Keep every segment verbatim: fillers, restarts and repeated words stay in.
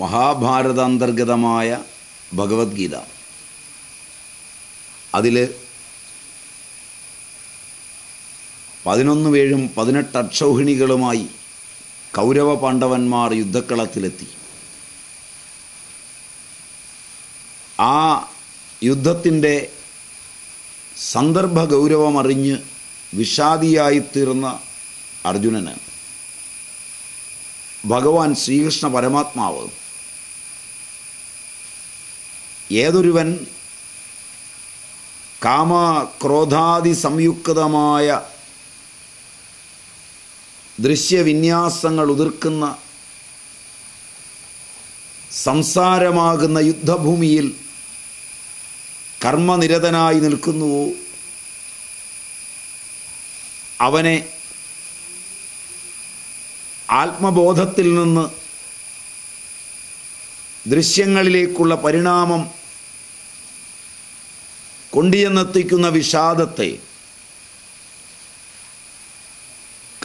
മഹാഭാരത അന്തർഗതമായ ഭഗവത്ഗീത അതിൽ പതിനൊന്ന് വേഴും പതിനെട്ട് അക്ഷൗഹിണികളുമായി കൗരവ പാണ്ഡവന്മാർ യുദ്ധക്കളത്തിലെത്തി. ആ യുദ്ധത്തിൻ്റെ സന്ദർഭ ഗൗരവമറിഞ്ഞ് വിഷാദിയായിത്തീർന്ന അർജുനന് ഭഗവാൻ ശ്രീകൃഷ്ണ പരമാത്മാവ് ഏതൊരുവൻ കാമ ക്രോധാദി സംയുക്തമായ ദൃശ്യവിന്യാസങ്ങൾ ഉതിർക്കുന്ന സംസാരമാകുന്ന യുദ്ധഭൂമിയിൽ കർമ്മനിരതനായി നിൽക്കുന്നുവോ അവനെ ആത്മബോധത്തിൽ നിന്ന് ദൃശ്യങ്ങളിലേക്കുള്ള പരിണാമം കൊണ്ടുചെന്നെത്തിക്കുന്ന വിഷാദത്തെ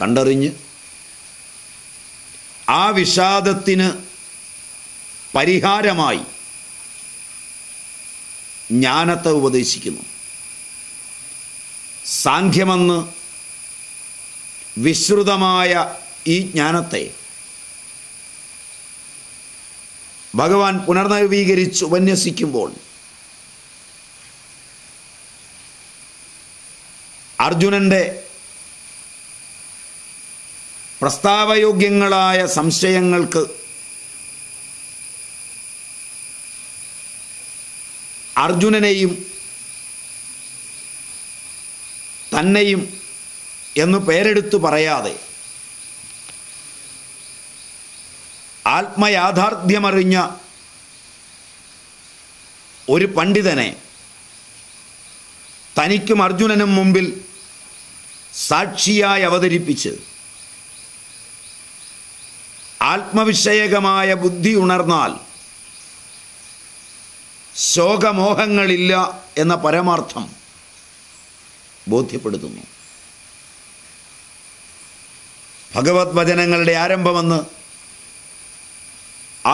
കണ്ടറിഞ്ഞ് ആ വിഷാദത്തിന് പരിഹാരമായി ജ്ഞാനത്തെ ഉപദേശിക്കുന്നു. സാഖ്യമെന്ന് വിശ്രുതമായ ഈ ജ്ഞാനത്തെ ഭഗവാൻ പുനർനവീകരിച്ച് ഉപന്യസിക്കുമ്പോൾ അർജുനൻ്റെ പ്രസ്താവയോഗ്യങ്ങളായ സംശയങ്ങൾക്ക് അർജുനനെയും തന്നെയും എന്ന് പേരെടുത്തു പറയാതെ ആത്മയാഥാർത്ഥ്യമറിഞ്ഞ ഒരു പണ്ഡിതനെ തനിക്കും അർജുനനും മുമ്പിൽ സാക്ഷിയായി അവതരിപ്പിച്ച് ആത്മവിഷയകമായ ബുദ്ധി ഉണർന്നാൽ ശോകമോഹങ്ങളില്ല എന്ന പരമാർത്ഥം ബോധ്യപ്പെടുത്തുന്നു. ഭഗവത് വചനങ്ങളുടെ ആരംഭമെന്ന്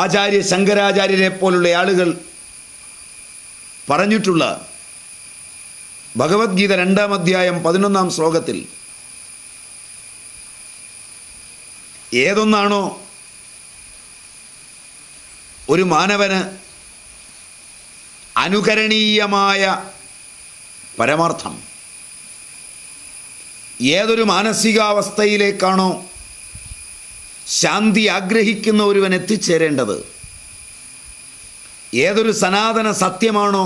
ആചാര്യ ശങ്കരാചാര്യരെ പോലുള്ള ആളുകൾ പറഞ്ഞിട്ടുള്ള ഭഗവത്ഗീത രണ്ടാം അധ്യായം പതിനൊന്നാം ശ്ലോകത്തിൽ ഏതൊന്നാണോ ഒരു മാനവന് അനുകരണീയമായ പരമാർത്ഥം, ഏതൊരു മാനസികാവസ്ഥയിലേക്കാണോ ശാന്തി ആഗ്രഹിക്കുന്ന ഒരുവൻ എത്തിച്ചേരേണ്ടത്, ഏതൊരു സനാതന സത്യമാണോ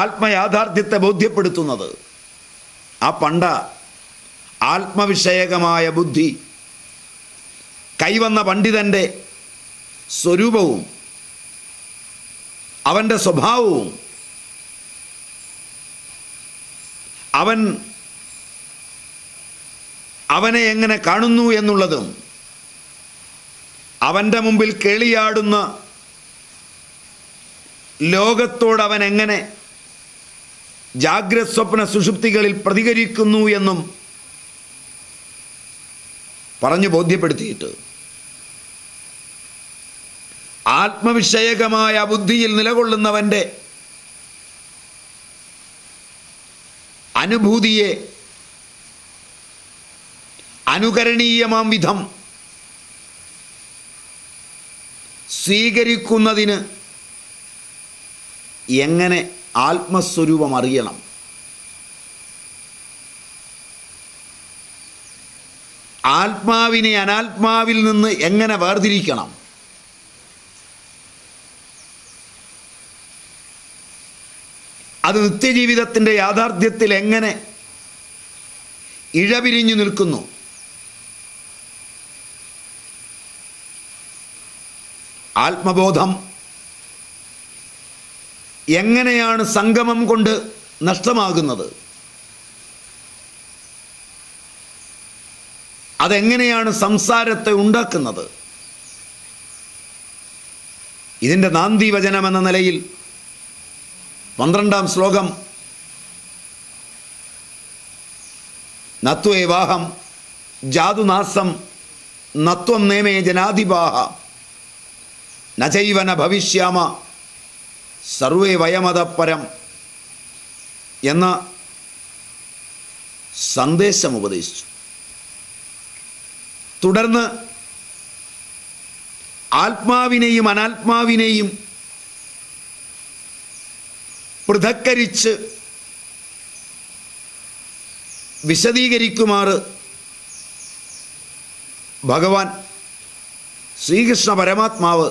ആത്മയാഥാർത്ഥ്യത്തെ ബോധ്യപ്പെടുത്തുന്നത്, ആ പണ്ട ആത്മവിഷയകമായ ബുദ്ധി കൈവന്ന പണ്ഡിതൻ്റെ സ്വരൂപവും അവൻ്റെ സ്വഭാവവും അവൻ അവനെ എങ്ങനെ കാണുന്നു എന്നുള്ളതും അവൻ്റെ മുമ്പിൽ കേളിയാടുന്ന ലോകത്തോട് അവൻ എങ്ങനെ ജാഗ്രത് സ്വപ്ന സുഷുപ്തികളിൽ പ്രതികരിക്കുന്നു എന്നും പറഞ്ഞു ബോധ്യപ്പെടുത്തിയിട്ട് ആത്മവിഷയകമായ ബുദ്ധിയിൽ നിലകൊള്ളുന്നവൻ്റെ അനുഭൂതിയെ അനുകരണീയമാം വിധം സ്വീകരിക്കുന്നതിന് എങ്ങനെ ആത്മസ്വരൂപം അറിയണം. ആത്മാവിനെ അനാത്മാവിൽ നിന്ന് എങ്ങനെ വേർതിരിക്കണം. അത് നിത്യജീവിതത്തിൻ്റെ യാഥാർത്ഥ്യത്തിൽ എങ്ങനെ ഇഴപിരിഞ്ഞു നിൽക്കുന്നു. ആത്മബോധം എങ്ങനെയാണ് സംഗമം കൊണ്ട് നഷ്ടമാകുന്നത്, അതെങ്ങനെയാണ് സംസാരത്തെ ഉണ്ടാക്കുന്നത്. ഇതിൻ്റെ നാന്ദീവചനം എന്ന നിലയിൽ പന്ത്രണ്ടാം ശ്ലോകം നത്വേവാഹം ജാതുനാസം नत्वं नेमे जनादिपाः न चैव न भविष्याम सर्वे वयमदपरं എന്ന സന്ദേശം ഉപദേശിച്ചു. തുടർന്ന് ആത്മാവിനെയും അനാത്മാവിനെയും പൃഥക്കരിച്ച് വിശദീകരിക്കുമാർ ഭഗവാൻ ശ്രീകൃഷ്ണ പരമാത്മാവ്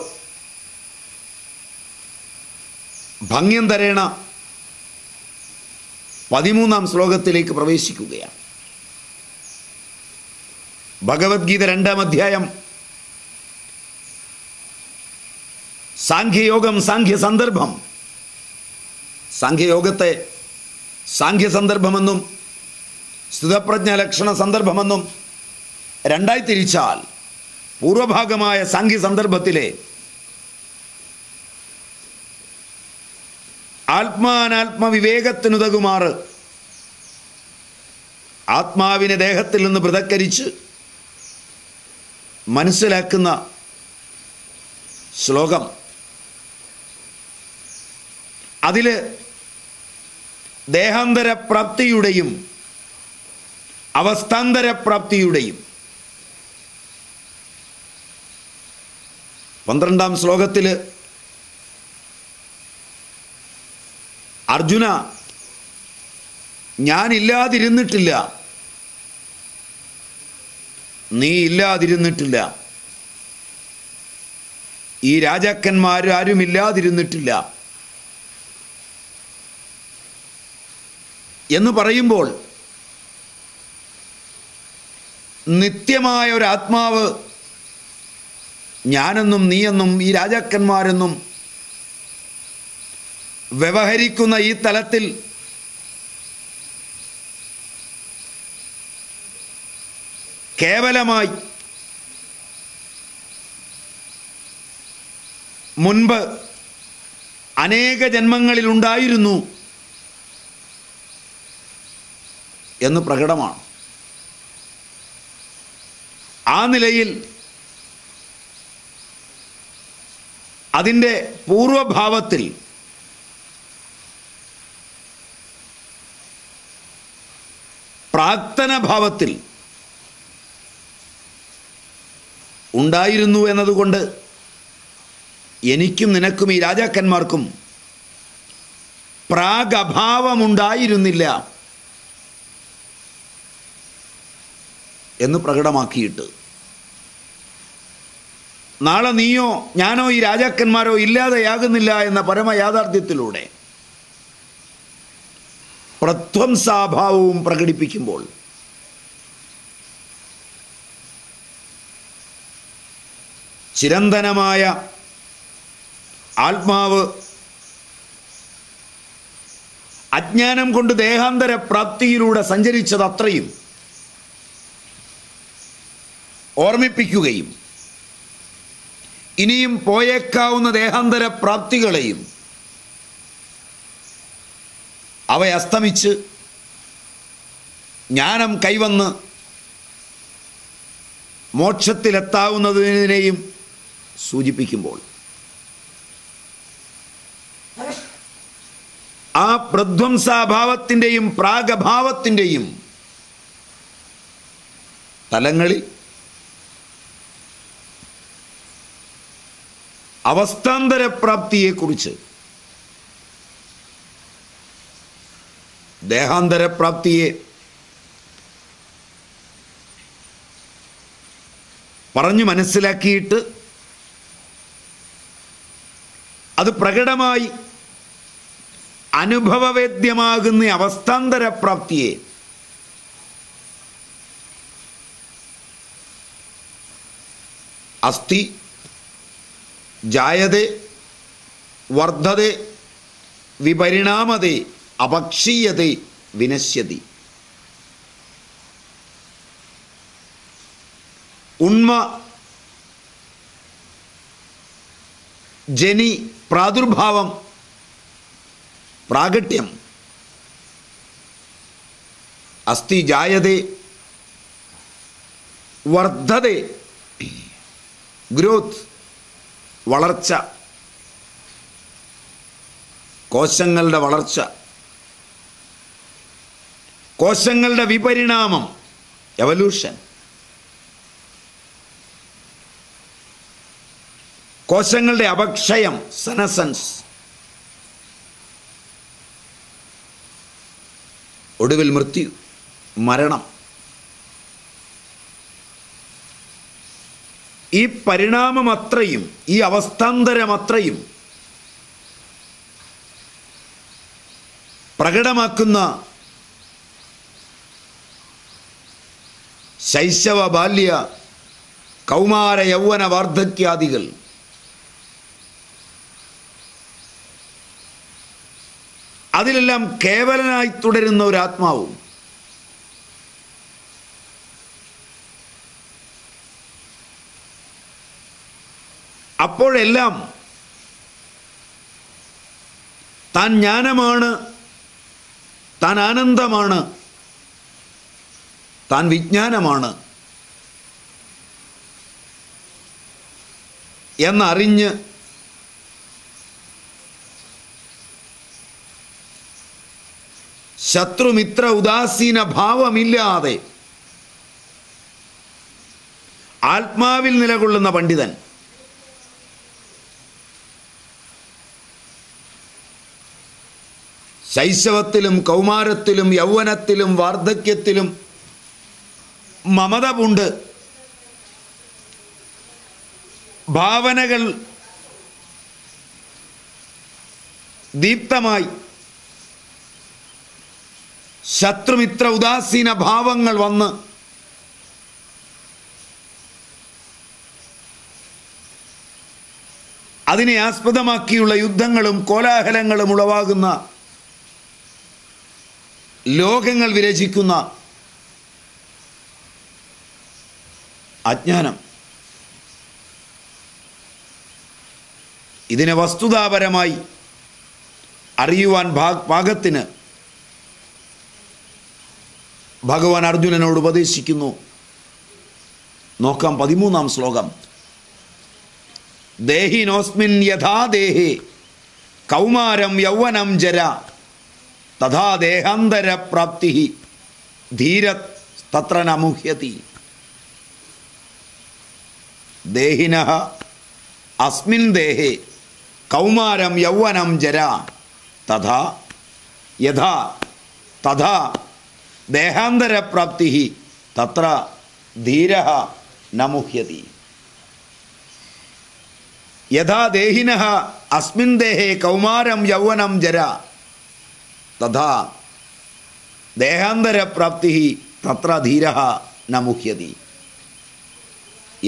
ഭംഗ്യം തരേണ പതിമൂന്നാം ശ്ലോകത്തിലേക്ക് പ്രവേശിക്കുകയാണ്. ഭഗവത്ഗീത രണ്ടാം അധ്യായം സാഖ്യയോഗം സാഖ്യ സന്ദർഭം, സാഖ്യയോഗത്തെ സാഖ്യ സന്ദർഭമെന്നും സ്ഥിതപ്രജ്ഞ ലക്ഷണ സന്ദർഭമെന്നും രണ്ടായി തിരിച്ചാൽ പൂർവഭാഗമായ സാഖ്യ സന്ദർഭത്തിലെ ആത്മാനാത്മ വിവേകത്തിനുതകുമാർ ആത്മാവിനെ ദേഹത്തിൽ നിന്ന് പൃഥക്കരിച്ച് മനസ്സിലാക്കുന്ന ശ്ലോകം, അതിൽ ദേഹാന്തരപ്രാപ്തിയുടെയും അവസ്ഥാന്തരപ്രാപ്തിയുടെയും പന്ത്രണ്ടാം ശ്ലോകത്തിൽ അർജുന ഞാനില്ലാതിരുന്നിട്ടില്ല, നീ ഇല്ലാതിരുന്നിട്ടില്ല, ഈ രാജാക്കന്മാരാരും ഇല്ലാതിരുന്നിട്ടില്ല എന്ന് പറയുമ്പോൾ നിത്യമായ ഒരാത്മാവ് ഞാനെന്നും നീയെന്നും ഈ രാജാക്കന്മാരെന്നും വ്യവഹരിക്കുന്ന ഈ തലത്തിൽ കേവലമായി മുൻപ് അനേക ജന്മങ്ങളിലുണ്ടായിരുന്നു എന്ന് പ്രകടമാണ്. ആ നിലയിൽ അതിൻ്റെ പൂർവഭാവത്തിൽ പ്രാക്തനഭാവത്തിൽ ഉണ്ടായിരുന്നു എന്നതുകൊണ്ട് എനിക്കും നിനക്കും ഈ രാജാക്കന്മാർക്കും പ്രാഗഭാവമുണ്ടായിരുന്നില്ല എന്ന് പ്രകടമാക്കിയിട്ട് നാളെ നീയോ ഞാനോ ഈ രാജാക്കന്മാരോ ഇല്ലാതെയാകുന്നില്ല എന്ന പരമയാഥാർത്ഥ്യത്തിലൂടെ പ്രധ്വംസാഭാവവും പ്രകടിപ്പിക്കുമ്പോൾ ചിരന്തനമായ ആത്മാവ് അജ്ഞാനം കൊണ്ട് ദേഹാന്തര പ്രാപ്തിയിലൂടെ സഞ്ചരിച്ചത് അത്രയും ഓർമ്മിപ്പിക്കുകയും ഇനിയും പോയേക്കാവുന്ന ദേഹാന്തര പ്രാപ്തികളെയും അവയെ അസ്തമിച്ച് ജ്ഞാനം കൈവന്ന് മോക്ഷത്തിലെത്താവുന്നതിനെയും സൂചിപ്പിക്കുമ്പോൾ ആ പ്രധ്വംസാഭാവത്തിൻ്റെയും പ്രാഗഭാവത്തിൻ്റെയും തലങ്ങളിൽ അവസ്ഥാന്തരപ്രാപ്തിയെക്കുറിച്ച് ദേഹാന്തരപ്രാപ്തിയെ പറഞ്ഞു മനസ്സിലാക്കിയിട്ട് അത് പ്രകടമായി അനുഭവവേദ്യമാകുന്ന അവസ്ഥാന്തരപ്രാപ്തിയെ അസ്തി ജായതേ വർദ്ധതേ വിപരിണാമതേ അപക്ഷീയതേ വിനശ്യതി. ഉണ്മ ജനി പ്രാദുർഭാവം പ്രാഗട്യം അസ്തി ജായതേ വർദ്ധതേ ഗ്രോത്ത്, വളർച്ച, കോശങ്ങളുടെ വളർച്ച, കോശങ്ങളുടെ വിപരിണാമം, എവല്യൂഷൻ. കോശങ്ങളുടെ അപക്ഷയം, സെനസൻസ്. ഒടുവിൽ മൃത്യു, മരണം. ഈ പരിണാമമത്രയും ഈ അവസ്ഥാന്തരമത്രയും പ്രകടമാക്കുന്ന ശൈശവ, ബാല്യ, കൗമാര, യൗവന, വാർദ്ധക്യാദികൾ അതിലെല്ലാം കേവലനായി തുടരുന്ന ഒരാത്മാവും അപ്പോഴെല്ലാം താൻ ജ്ഞാനമാണ്, താൻ ആനന്ദമാണ്, താൻ വിജ്ഞാനമാണ് എന്നറിഞ്ഞ് ശത്രുമിത്ര ഉദാസീന ഭാവമില്ലാതെ ആത്മാവിൽ നിലകൊള്ളുന്ന പണ്ഡിതൻ ശൈശവത്തിലും കൗമാരത്തിലും യൗവനത്തിലും വാർദ്ധക്യത്തിലും മമത പൂണ്ട് ഭാവനകൾ ദീപ്തമായി ശത്രുമിത്ര ഉദാസീന ഭാവങ്ങൾ വന്ന് അതിനെ ആസ്പദമാക്കിയുള്ള യുദ്ധങ്ങളും കോലാഹലങ്ങളും ഉളവാകുന്ന ലോകങ്ങൾ വിരചിക്കുന്ന അജ്ഞാനം. ഇതിനെ വസ്തുതാപരമായി അറിയുവാൻ പാകത്തിന് ഭഗവാൻ അർജുനനോട് ഉപദേശിക്കുന്നു. നോക്കാം പതിമൂന്നാം ശ്ലോകം. ദേഹിനോസ്മിൻ യഥാ ദേഹേ കൗമാരം യൗവനം ജര തഥാ ദേഹാന്തര പ്രാപ്തി ധീരത് തത്ര ന മുഹ്യതി. ദേഹിനഃ അസ്മിൻ ദേഹേ കൗമാരം യൗവനം ജര തഥാ യഥാ തഥാ ദേഹാന്തരപ്രാപ്തി തത്ര ധീരഃ ന മുഹ്യതി. യഥാ ദേഹിനഃ അസ്മിൻ ദേഹേ കൗമാരം യൗവനം ജര തഥാ ദേഹാന്തരപ്രാപ്തി തത്ര ധീരഃ ന മുഹ്യതി.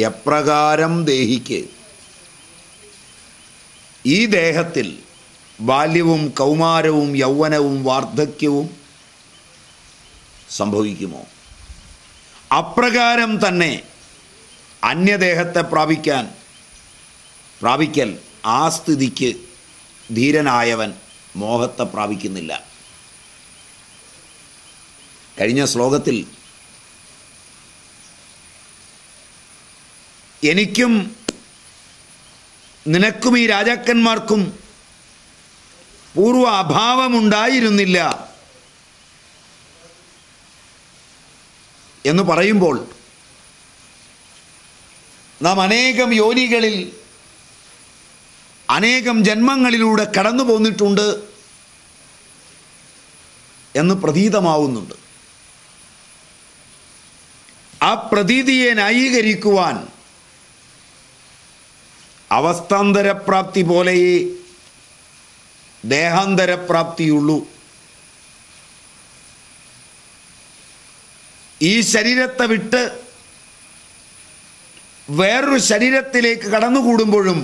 എപ്രകാരം ദേഹിക്ക് ഈ ദേഹത്തിൽ ബാല്യവും കൗമാരവും യൗവനവും വാർദ്ധക്യവും സംഭവിക്കുമോ, അപ്രകാരം തന്നെ അന്യദേഹത്തെ പ്രാപിക്കാൻ പ്രാപിക്കൽ ആ സ്ഥിതിക്ക് ധീരനായവൻ മോഹത്തെ പ്രാപിക്കുന്നില്ല. കഴിഞ്ഞ ശ്ലോകത്തിൽ എനിക്കും നിനക്കും ഈ രാജാക്കന്മാർക്കും പൂർവ്വ അഭാവമുണ്ടായിരുന്നില്ല എന്ന് പറയുമ്പോൾ നാം അനേകം യോനികളിൽ അനേകം ജന്മങ്ങളിലൂടെ കടന്നു പോന്നിട്ടുണ്ട് എന്ന് പ്രതീതമാവുന്നുണ്ട്. ആ പ്രതീതിയെ ന്യായീകരിക്കുവാൻ അവസ്ഥാന്തരപ്രാപ്തി പോലെയേ ദേഹാന്തരപ്രാപ്തിയുള്ളൂ. ഈ ശരീരത്തെ വിട്ട് വേറൊരു ശരീരത്തിലേക്ക് കടന്നുകൂടുമ്പോഴും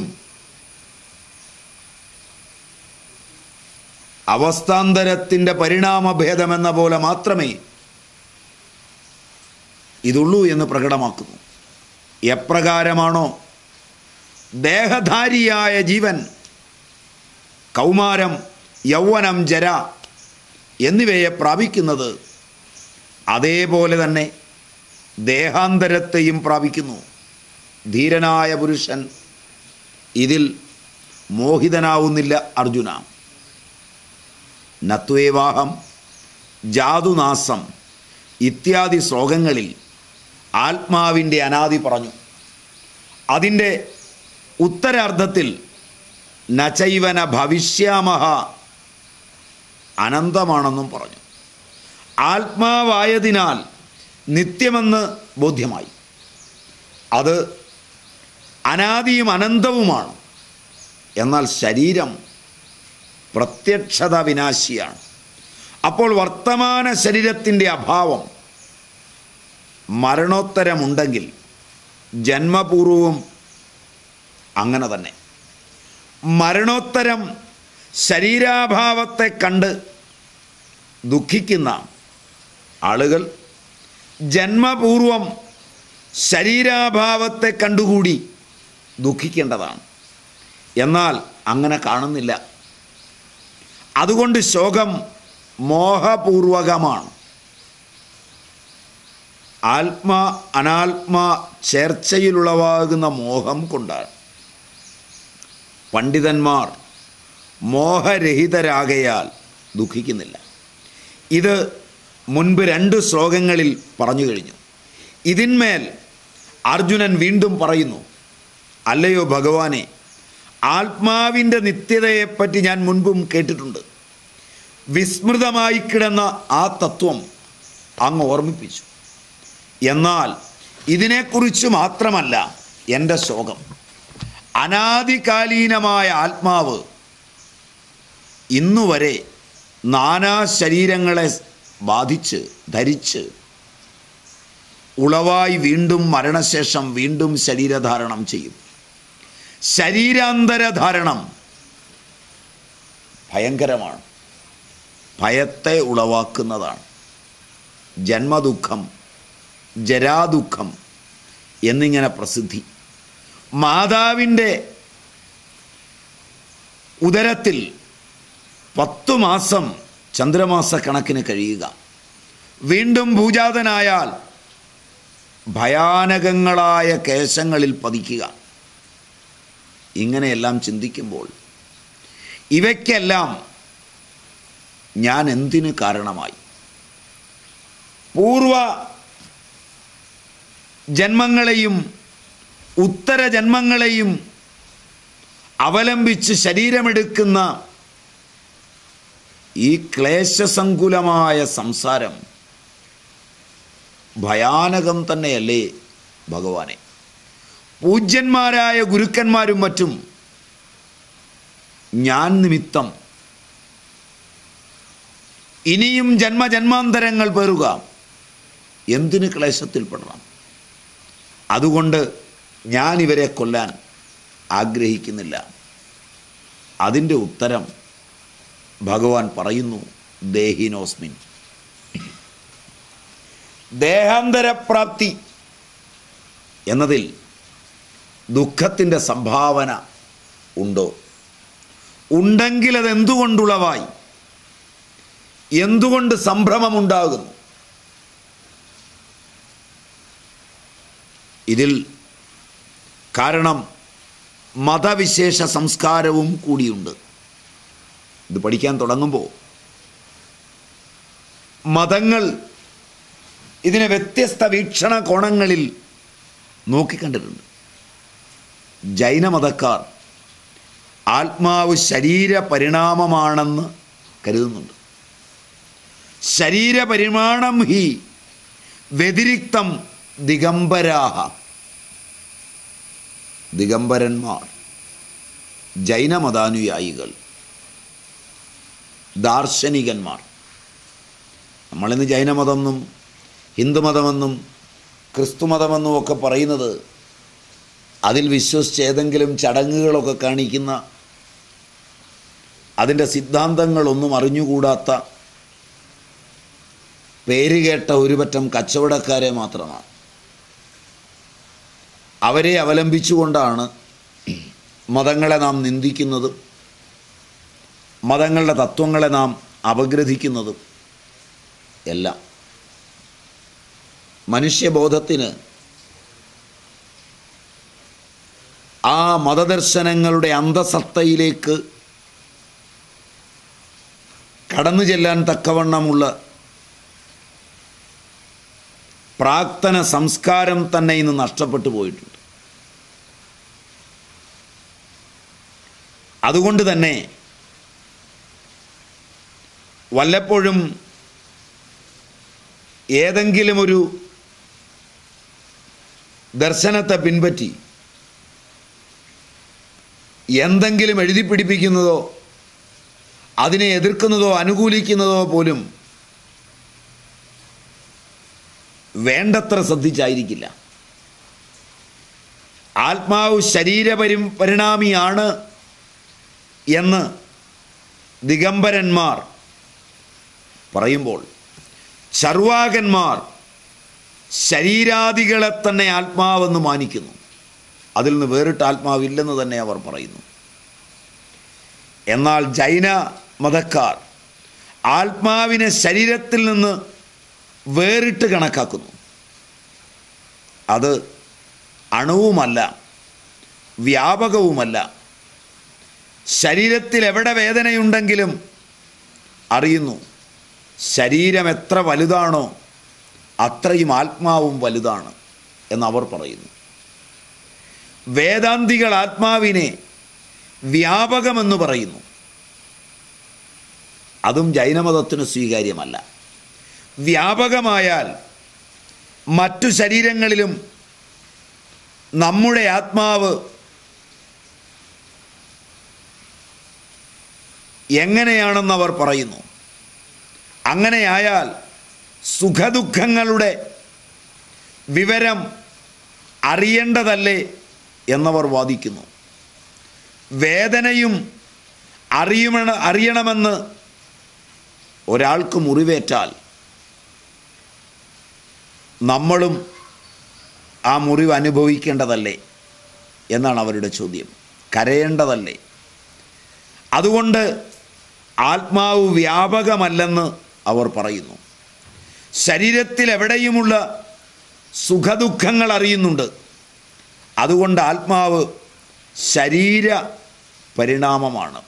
അവസ്ഥാന്തരത്തിൻ്റെ പരിണാമഭേദമെന്ന പോലെ മാത്രമേ ഇതുള്ളൂ എന്ന് പ്രകടമാക്കുന്നു. എപ്രകാരമാണോ ദേഹധാരിയായ ജീവൻ കൗമാരം യൗവനം ജര എന്നിവയെ പ്രാപിക്കുന്നത് അതേപോലെ തന്നെ ദേഹാന്തരത്തെയും പ്രാപിക്കുന്നു. ധീരനായ പുരുഷൻ ഇതിൽ മോഹിതനാവുന്നില്ല. അർജുന, നത്വേവാഹം, ജാതുനാസം ഇത്യാദി ശ്ലോകങ്ങളിൽ ആത്മാവിൻ്റെ അനാദി പറഞ്ഞു. അതിൻ്റെ ഉത്തരാർത്ഥത്തിൽ നചൈവന ഭവിഷ്യാമഹ അനന്തമാണെന്നും പറഞ്ഞു. ആത്മാവായതിനാൽ നിത്യമെന്ന് ബോധ്യമായി. അത് അനാദിയും അനന്തവുമാണ്. എന്നാൽ ശരീരം പ്രത്യക്ഷത വിനാശിയാണ്. അപ്പോൾ വർത്തമാന ശരീരത്തിൻ്റെ അഭാവം മരണോത്തരമുണ്ടെങ്കിൽ ജന്മപൂർവം അങ്ങനെ തന്നെ. മരണോത്തരം ശരീരാഭാവത്തെ കണ്ട് ദുഃഖിക്കുന്ന ആളുകൾ ജന്മപൂർവം ശരീരാഭാവത്തെ കണ്ടുകൂടി ദുഃഖിക്കേണ്ടതാണ്. എന്നാൽ അങ്ങനെ കാണുന്നില്ല. അതുകൊണ്ട് ശോകം മോഹപൂർവകമാണ്. ആത്മാ അനാത്മാ ചേർച്ചയിലുളവാകുന്ന മോഹം കൊണ്ടാണ്. പണ്ഡിതന്മാർ മോഹരഹിതരാകയാൽ ദുഃഖിക്കുന്നില്ല. ഇത് മുൻപ് രണ്ട് ശ്ലോകങ്ങളിൽ പറഞ്ഞു കഴിഞ്ഞു. ഇതിന്മേൽ അർജുനൻ വീണ്ടും പറയുന്നു, അല്ലയോ ഭഗവാനെ, ആത്മാവിൻ്റെ നിത്യതയെപ്പറ്റി ഞാൻ മുൻപും കേട്ടിട്ടുണ്ട്. വിസ്മൃതമായി കിടന്ന ആ തത്വം അങ്ങ് ഓർമ്മിപ്പിച്ചു. എന്നാൽ ഇതിനെക്കുറിച്ച് മാത്രമല്ല എൻ്റെ ശോകം. അനാദികാലീനമായ ആത്മാവ് ഇന്നുവരെ നാനാ ശരീരങ്ങളെ ബാധിച്ച് ധരിച്ച് ഉളവായി വീണ്ടും മരണശേഷം വീണ്ടും ശരീരധാരണം ചെയ്യും. ശരീരാന്തരധാരണം ഭയങ്കരമാണ്, ഭയത്തെ ഉളവാക്കുന്നതാണ്. ജന്മദുഃഖം, ജരാദുഃഖം എന്നിങ്ങനെ പ്രസിദ്ധി. മാതാവിൻ്റെ ഉദരത്തിൽ പത്തു മാസം ചന്ദ്രമാസ കണക്കിന് കഴിയുക, വീണ്ടും ഭൂജാതനായാൽ ഭയാനകങ്ങളായ കേശങ്ങളിൽ പതിക്കുക. ഇങ്ങനെയെല്ലാം ചിന്തിക്കുമ്പോൾ ഇവയ്ക്കെല്ലാം ഞാൻ എന്തിന് കാരണമായി? പൂർവ ജന്മങ്ങളെയും ഉത്തര ജന്മങ്ങളെയും അവലംബിച്ച് ശരീരമെടുക്കുന്ന ഈ ക്ലേശസങ്കുലമായ സംസാരം ഭയാനകം തന്നെയല്ലേ ഭഗവാനെ? പൂജ്യന്മാരായ ഗുരുക്കന്മാരും മറ്റും ഞാൻ നിമിത്തം ഇനിയും ജന്മജന്മാന്തരങ്ങൾ പേറുക. എന്തിന് ക്ലേശത്തിൽപ്പെടണം? അതുകൊണ്ട് ഞാൻ ഇവരെ കൊല്ലാൻ ആഗ്രഹിക്കുന്നില്ല. അതിൻ്റെ ഉത്തരം ഭഗവാൻ പറയുന്നു, ദേഹിനോസ്മിൻ. ദേഹാന്തരപ്രാപ്തി എന്നതിൽ ദുഃഖത്തിൻ്റെ സംഭാവന ഉണ്ടോ? ഉണ്ടെങ്കിൽ അതെന്തുകൊണ്ടുളവായി? എന്തുകൊണ്ട് സംഭ്രമമുണ്ടാകുന്നു? ഇതിൽ കാരണം മതവിശേഷ സംസ്കാരവും കൂടിയുണ്ട്. ഇത് പഠിക്കാൻ തുടങ്ങുമ്പോൾ മതങ്ങൾ ഇതിനെ വ്യത്യസ്ത വീക്ഷണ കോണങ്ങളിൽ നോക്കിക്കണ്ടിട്ടുണ്ട്. ജൈനമതക്കാർ ആത്മാവ് ശരീരപരിണാമമാണെന്ന് കരുതുന്നുണ്ട്. ശരീരപരിണാമം ഹി വ്യതിരിക്തം ദിഗംബരാഹ. ദിഗംബരന്മാർ ജൈനമതാനുയായികൾ, ദാർശനികന്മാർ. നമ്മളിന്ന് ജൈനമതമെന്നും ഹിന്ദുമതമെന്നും ക്രിസ്തുമതമെന്നും ഒക്കെ പറയുന്നത് അതിൽ വിശ്വസിച്ച് ഏതെങ്കിലും ചടങ്ങുകളൊക്കെ കാണിക്കുന്ന, അതിൻ്റെ സിദ്ധാന്തങ്ങളൊന്നും അറിഞ്ഞുകൂടാത്ത പേരുകേട്ട ഒരുപറ്റം കച്ചവടക്കാരെ മാത്രമാണ്. അവരെ അവലംബിച്ചുകൊണ്ടാണ് മതങ്ങളെ നാം നിന്ദിക്കുന്നതും മതങ്ങളുടെ തത്വങ്ങളെ നാം അപഗ്രഥിക്കുന്നതും എല്ലാം. മനുഷ്യബോധത്തിന് ആ മതദർശനങ്ങളുടെ അന്ധസത്തയിലേക്ക് കടന്നു ചെല്ലാൻ തക്കവണ്ണമുള്ള പ്രാക്തന സംസ്കാരം തന്നെ ഇന്ന് നഷ്ടപ്പെട്ടു പോയിട്ടുണ്ട്. അതുകൊണ്ട് തന്നെ വല്ലപ്പോഴും ഏതെങ്കിലും ഒരു ദർശനത്തെ പിൻപറ്റി എന്തെങ്കിലും എഴുതി പിടിപ്പിക്കുന്നതോ അതിനെ എതിർക്കുന്നതോ അനുകൂലിക്കുന്നതോ പോലും വേണ്ടത്ര ശ്രദ്ധിച്ചായിരിക്കില്ല. ആത്മാവ് ശരീരപരി പരിണാമിയാണ് എന്ന് ദിഗംബരന്മാർ പറയുമ്പോൾ ചർവാകന്മാർ ശരീരാദികളെ തന്നെ ആത്മാവെന്ന് മാനിക്കുന്നു. അതിൽ നിന്ന് വേറിട്ട് ആത്മാവില്ലെന്ന് തന്നെ അവർ പറയുന്നു. എന്നാൽ ജൈന മതക്കാർ ആത്മാവിനെ ശരീരത്തിൽ നിന്ന് വേറിട്ട് കണക്കാക്കുന്നു. അത് അണുവുമല്ല, വ്യാപകവുമല്ല. ശരീരത്തിൽ എവിടെ വേദനയുണ്ടെങ്കിലും അറിയുന്നു, ശരീരം എത്ര വലുതാണോ അത്രയും ആത്മാവും വലുതാണ് എന്നവർ പറയുന്നു. വേദാന്തികൾ ആത്മാവിനെ വ്യാപകമെന്ന് പറയുന്നു. അതും ജൈനമതത്തിന് സ്വീകാര്യമല്ല. വ്യാപകമായാൽ മറ്റു ശരീരങ്ങളിലും നമ്മുടെ ആത്മാവ് എങ്ങനെയാണെന്നവർ പറയുന്നു. അങ്ങനെയായാൽ സുഖദുഃഖങ്ങളുടെ വിവരം അറിയേണ്ടതല്ലേ എന്നവർ വാദിക്കുന്നു. വേദനയും അറിയണ അറിയണമെന്ന് ഒരാൾക്ക് മുറിവേറ്റാൽ നമ്മളും ആ മുറിവ് അനുഭവിക്കേണ്ടതല്ലേ എന്നാണ് അവരുടെ ചോദ്യം. കരയേണ്ടതല്ലേ? അതുകൊണ്ട് ആത്മാവ് വ്യാപകമല്ലെന്ന് അവർ പറയുന്നു. ശരീരത്തിൽ എവിടെയുമുള്ള സുഖദുഃഖങ്ങൾ അറിയുന്നുണ്ട്. അതുകൊണ്ട് ആത്മാവ് ശരീര പരിണാമമാണ്.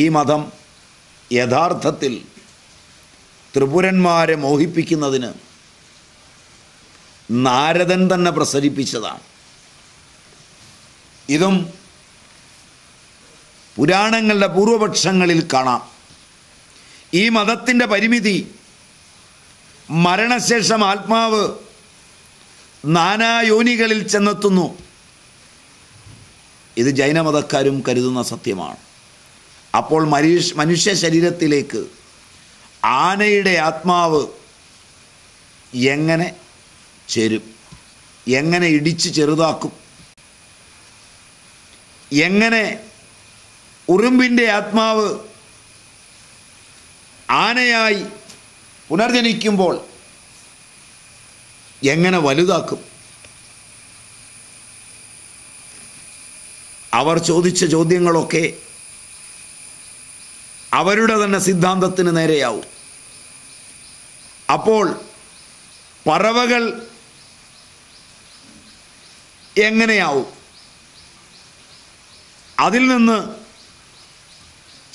ഈ മതം യഥാർത്ഥത്തിൽ ത്രിപുരന്മാരെ മോഹിപ്പിക്കുന്നതിന് നാരദൻ തന്നെ പ്രസരിപ്പിച്ചതാണ്. ഇതും പുരാണങ്ങളുടെ പൂർവപക്ഷങ്ങളിൽ കാണാം. ഈ മതത്തിൻ്റെ പരിമിതി മരണശേഷം ആത്മാവ് നാനായോനികളിൽ ചെന്നെത്തുന്നു. ഇത് ജൈനമതക്കാരും കരുതുന്ന സത്യമാണ്. അപ്പോൾ മനുഷ്യ മനുഷ്യ ശരീരത്തിലേക്ക് ആനയുടെ ആത്മാവ് എങ്ങനെ ചേരും? എങ്ങനെ ഇടിച്ച് ചെറുതാക്കും? എങ്ങനെ ഉറുമ്പിൻ്റെ ആത്മാവ് ആനയായി പുനർജനിക്കുമ്പോൾ എങ്ങനെ വലുതാക്കും? അവർ ചോദിച്ച ചോദ്യങ്ങളൊക്കെ അവരുടെ തന്നെ സിദ്ധാന്തത്തിന് നേരെയാവും. അപ്പോൾ പറവകൾ എങ്ങനെയാവും? അതിൽ നിന്ന്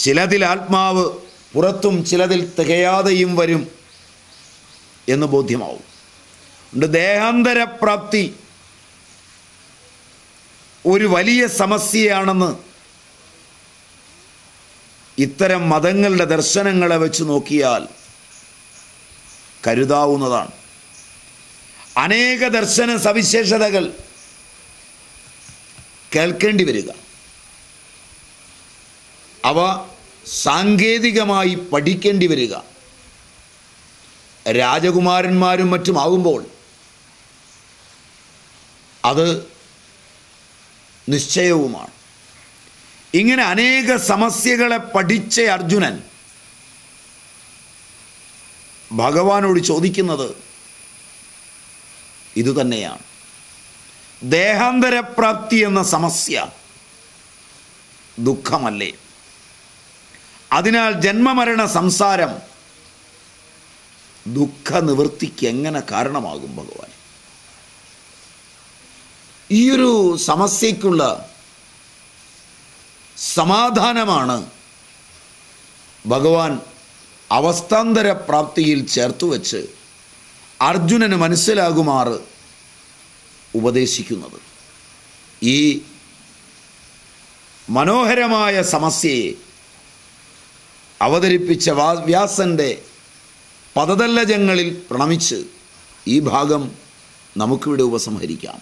ചിലതിൽ ആത്മാവ് പുറത്തും ചിലതിൽ തികയാതെയും വരും എന്ന് ബോധ്യമാവും. ദേഹാന്തരപ്രാപ്തി ഒരു വലിയ സമസ്യയാണെന്ന് ഇത്തരം മതങ്ങളുടെ ദർശനങ്ങളെ വെച്ച് നോക്കിയാൽ കരുതാവുന്നതാണ്. അനേക ദർശന സവിശേഷതകൾ കേൾക്കേണ്ടി വരിക. അവ സാങ്കേതികമായി പഠിക്കേണ്ടി വരിക. രാജകുമാരന്മാരും മറ്റുമാകുമ്പോൾ അത് നിശ്ചയവുമാണ്. ഇങ്ങനെ അനേക സമസ്യകളെ പഠിച്ച അർജുനൻ ഭഗവാനോട് ചോദിക്കുന്നത് ഇതുതന്നെയാണ്. ദേഹാന്തരപ്രാപ്തി എന്ന സമസ്യ ദുഃഖമല്ലേ? അതിനാൽ ജന്മമരണ സംസാരം ദുഃഖ നിവൃത്തിക്ക് എങ്ങനെ കാരണമാകും ഭഗവാൻ? ഈയൊരു സമസ്യയ്ക്കുള്ള സമാധാനമാണ് ഭഗവാൻ അവസ്ഥാന്തര പ്രാപ്തിയിൽ ചേർത്തു വെച്ച് അർജുനനെ മനസ്സിലാകുമാർ ഉപദേശിക്കുന്നത്. ഈ മനോഹരമായ സമസ്യയെ അവതരിപ്പിച്ച വ്യാസൻ്റെ പദതല്ലജങ്ങളിൽ പ്രണമിച്ച് ഈ ഭാഗം നമുക്കിവിടെ ഉപസംഹരിക്കാം.